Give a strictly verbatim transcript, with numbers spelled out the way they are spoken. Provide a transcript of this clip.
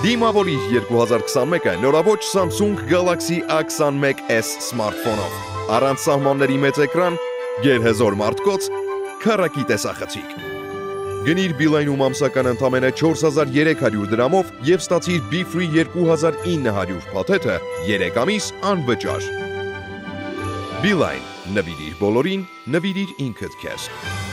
Dima Bolij երկու հազար քսանմեկը նորաոճ Samsung Galaxy A twenty-one S smartphone-ով առանց սահմանների մեծ էկրան, գերհզոր մարտկոց, քարակի տեսախցիկ։ Գնիր Beeline-ում ամսական ընդամենը չորս հազար երեք հարյուր դրամով և ստացիր Be-Free երկու հազար ինը հարյուր փաթեթը երեք ամիս անվճար։ Beeline, նվիրիր բոլորին, նվիրիր ինքդ քեզ։